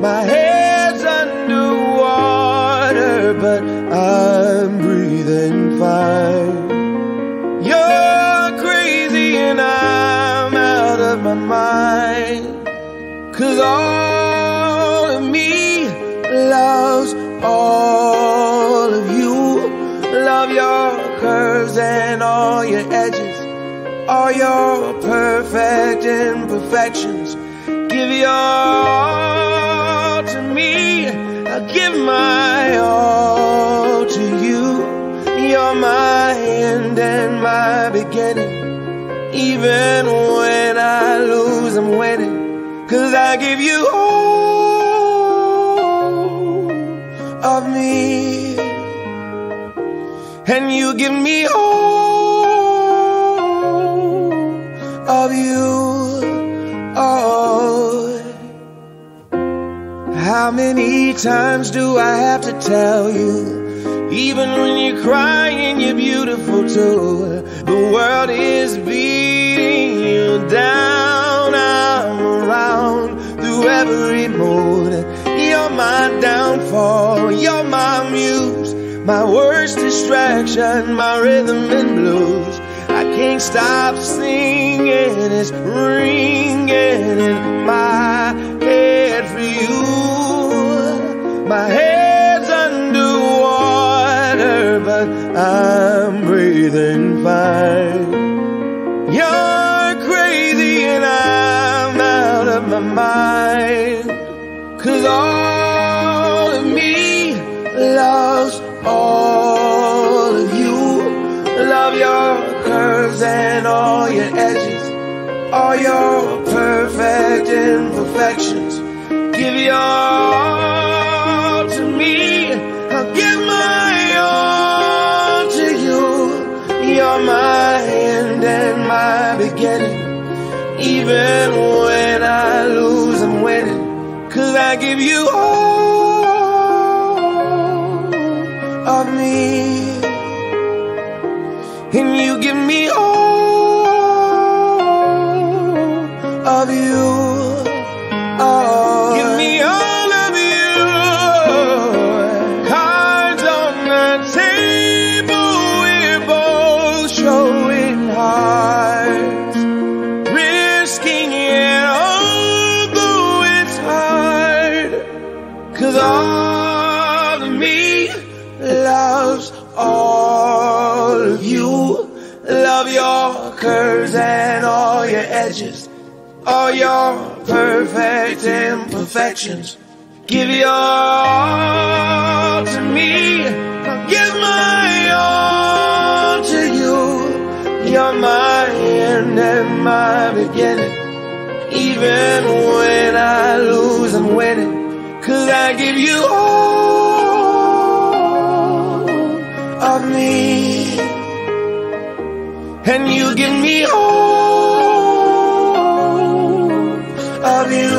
My head's underwater, but I'm breathing fine. You're crazy and I'm out of my mind, 'cause all of me loves all of you. Love your curves and all your edges, all your perfect imperfections. Give your all to me, I'll give my all to you. You're my end and my beginning, even when I lose, I'm winning, 'cause I give you all of me, and you give me all of you. Oh, how many times do I have to tell you? Even when you're crying, you're beautiful too. The world is beating you down. I'm around through every mood. You're my downfall, you're my muse, my worst distraction, my rhythm and blues. I can't stop singing, it's ringing in my head for you. My head's underwater, but I'm breathing fine. You're crazy and I'm out of my mind, 'cause all of me loves all of you. Love your curves and all your edges, all your perfect imperfections. Give your all to me, I'll give my all to you. You're my end and my beginning, even when I lose, I'm winning, 'cause I give you all of me, and you give me all of you. Oh, give me all of you. Cards on the table, we're both showing hearts, risking it although it's hard, 'cause all of me loves all of you. Love your curves and all your edges, all your perfect imperfections. Give your all to me, I'll give my all to you. You're my end and my beginning, even when I lose, I'm winning, 'cause I give you all of me, and you give me all of you.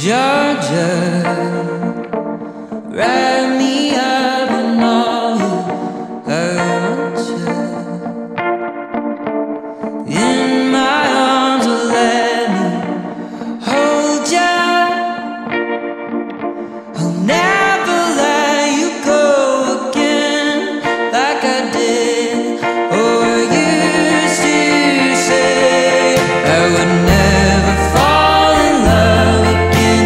Georgia, wrap me up in all your culture. In my arms, will let me hold ya. I'll never let you go again, like I did, or used to say. I would never fall in love again.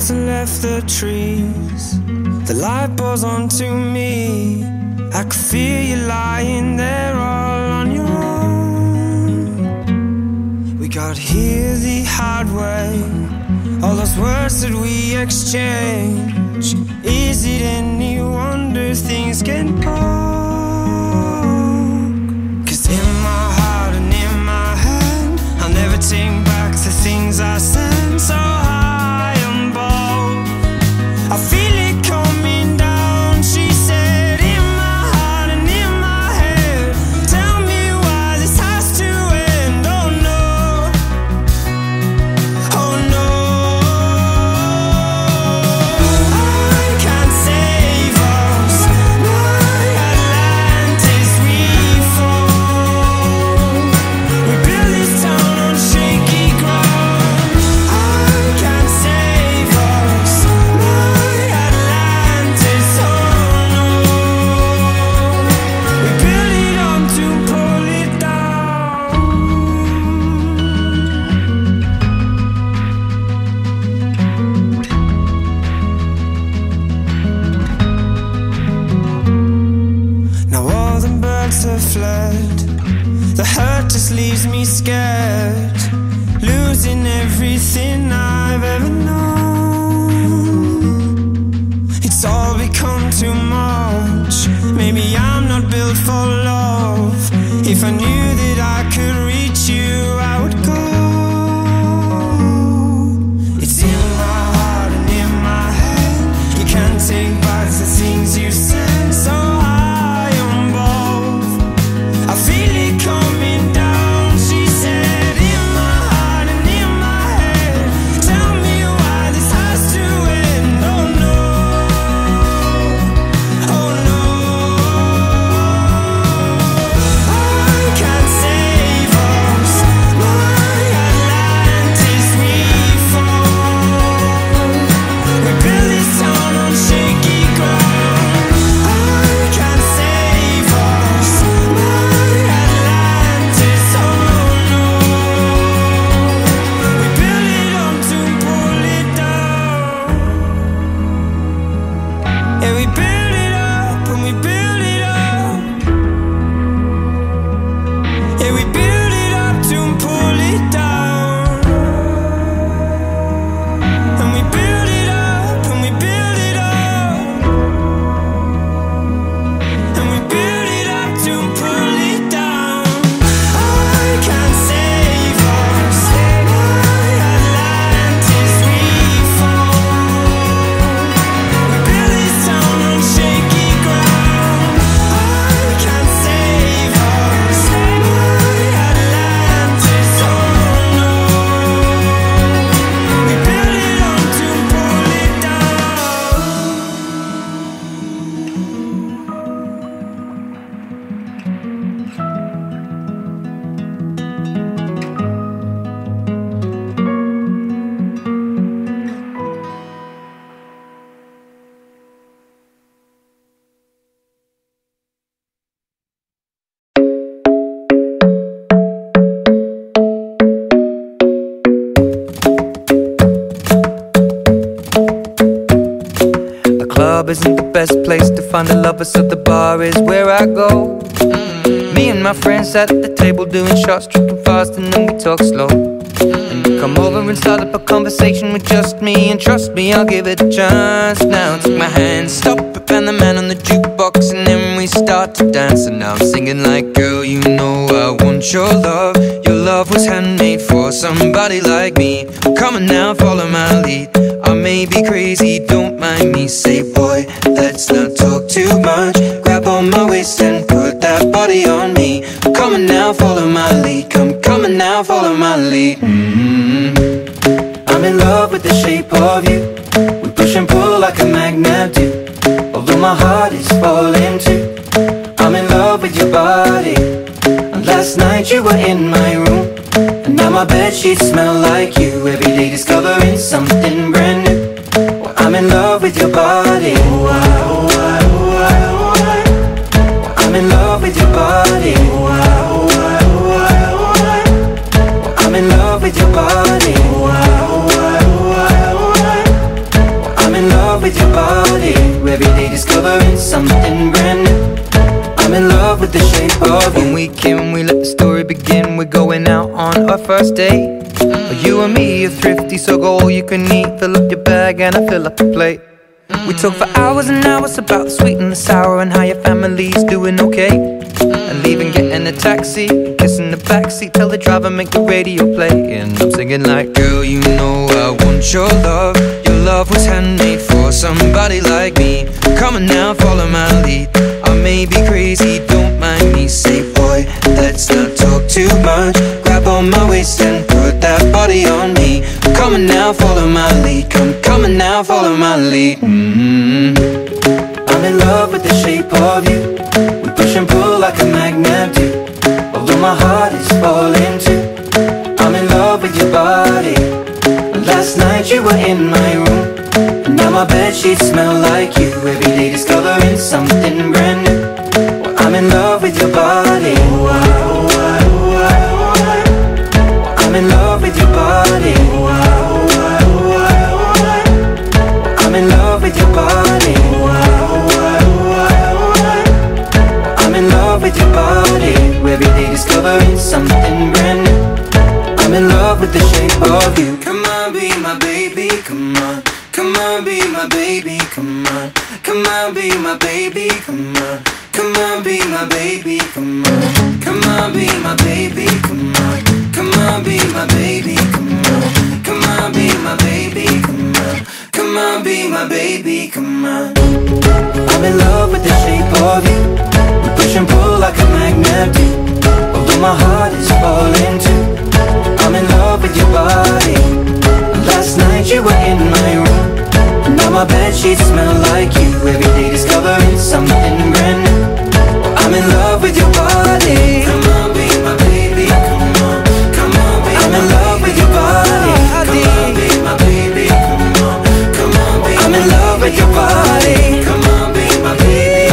clouds and left the trees. The light pours onto me. I could feel you lying there all on your own. We got here the hard way. All those words that we exchange. Is it any wonder things get cold? 'Cause in my heart and in my hand, I'll never take back the things I said. So high and bold, I feel it coming down, she said. In my heart and in my head, tell me why this has to end. Oh no, oh no. I can't save us, no Atlantis we fall. We build this town on shaky ground. I can't save us, no Atlantis, oh no. We build it up to pull it down. Now all the birds have fled. The hurt just leaves me scared, losing everything I've ever known. It's all become too much. Maybe I'm not built for love. If I knew that I could reach you, I would go. It's in my heart and in my head. You can't take back the things you said. So high above, I feel it coming down, she said. In my heart and in my head, tell me why this has to end. Oh no, oh no. I can't save us, no Atlantis we fall. We build this town on shaky ground. I can't save us, no Atlantis, oh no. We build it up to pull it down. And we build it up, and we build it up. And we build it up to pull it down. And we build it up, and we build it up. And we build it up to pull it down. I can't save us, no Atlantis we fall. We build this town on shaky ground. I can't save us, no Atlantis, oh no. We build it up to pull it down. The club isn't the best place to find a lover, so the bar is where I go. Me and my friends sat at the table doing shots, drinking fast, and then we talk slow. And you come over and start up a conversation with just me, and trust me, I'll give it a chance. Now take my hand, stop it, and the man on the jukebox, and then we start to dance. And now I'm singing like, girl, you know I want your love. Your love was handmade for somebody like me. Come on now, follow my lead. I may be crazy, don't mind me. Say, boy, let's not talk too much. Grab on my waist and put that body on me. I'm coming now, follow my lead. Come coming now, follow my lead. I'm in love with the shape of you. We push and pull like a magnet do. Although my heart is falling too, I'm in love with your body. And last night you were in my room, and now my bedsheets smell like you. Every day discovering something brand new. Well, I'm in love with your body. Oh, oh, oh, oh, oh. Well, I'm in love with your body. Oh, oh, oh, oh, oh. Well, I'm in love with your body. Oh, oh, oh, oh, oh. we're going out on our first date. You and me are thrifty, so go all you can eat. Fill up your bag and I fill up the plate. We talk for hours and hours about the sweet and the sour and how your family's doing okay. And leaving, getting a taxi, kissing the backseat, tell the driver make the radio play. And I'm singing like, girl, you know I want your love. Your love was handmade for somebody like me. Come on now, follow my lead. I may be crazy, don't mind me. Say, boy, let's not talk too much. Grab on my waist and put that body on me. I'm coming now, follow my lead. Come coming now, follow my lead. I'm in love with the shape of you. We push and pull like a magnet do. Although my heart is falling too, I'm in love with your body. Last night you were in my room, and now my bedsheets smell like you. Every day discovering something brand new. Well, I'm in love with your body. I'm in love with your body. I'm in love with your body. I'm in love with your body. Every day discovering something brand new. I'm in love with the shape of you. Come on, be my baby, come on. Come on, be my baby, come on. Come on, be my baby, come on. Come on, be my baby, come on. Come on, be my baby, come on. Come on, be my baby, come on. Come on, be my baby, come on. Come on, be my baby, come on. I'm in love with the shape of you. We push and pull like a magnet do. Although my heart is falling too, I'm in love with your body. Last night you were in my room, and now my bedsheets smell like you. Every day discovering something brand new. I'm in love with your body. Come on, be my baby, come on. Come on, be I'm in love with your body. Come on, be my baby, come on. Come on, be I'm in love with your body. Come on, be my baby,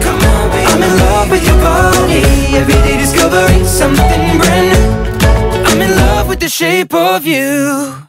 come on. Come on, be I'm in love with your body. Every day discovering something brand new. I'm in love with the shape of you.